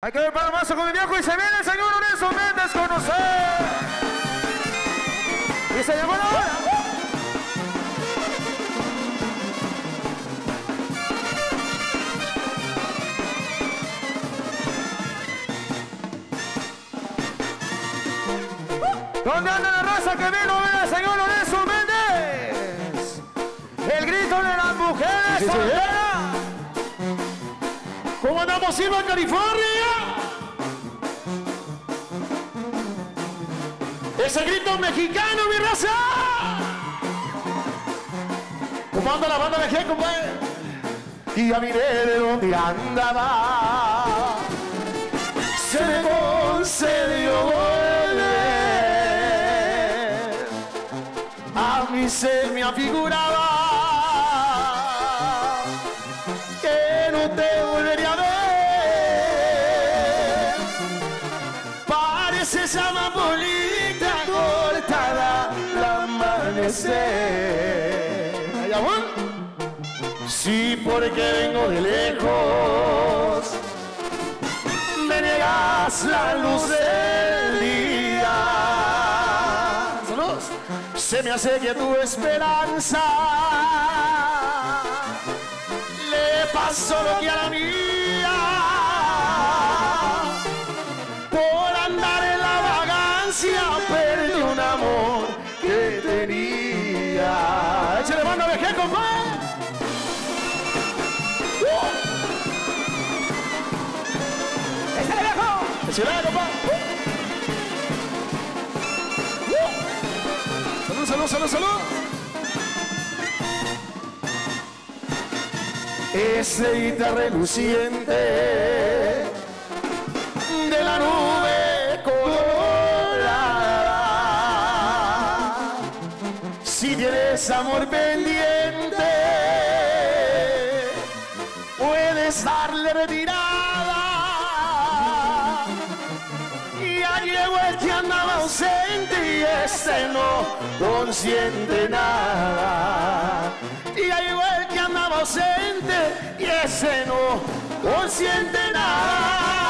Hay que ver para más con mi viejo y se viene el señor Lorenzo Méndez con usted. Y se llegó la hora. ¿Dónde anda la raza que vino a ver al señor Lorenzo Méndez? El grito de las mujeres solteras. ¿Cómo andamos, Silva, California? Ese grito mexicano, mi raza. ¿Cómo anda la banda de G, compadre? Y ya miré de dónde andaba. Se me concedió volver. A mí se me afiguraba. Esa mapolita cortada al amanecer. Sí, porque vengo de lejos. Me negas la luz del día. Se me hace que tu esperanza le pasó lo que a la mía. Perdí un amor que tenía. Échale mano a Vejeco, compadre. Échale, viejo. Échale, compadre. Salud, salud, salud, salud. Ese guitarra reluciente de la nube color. Si tienes amor pendiente, puedes darle retirada. Ya llegó el que andaba ausente y este no consiente nada. Ya llegó el que andaba ausente y ese no consiente nada.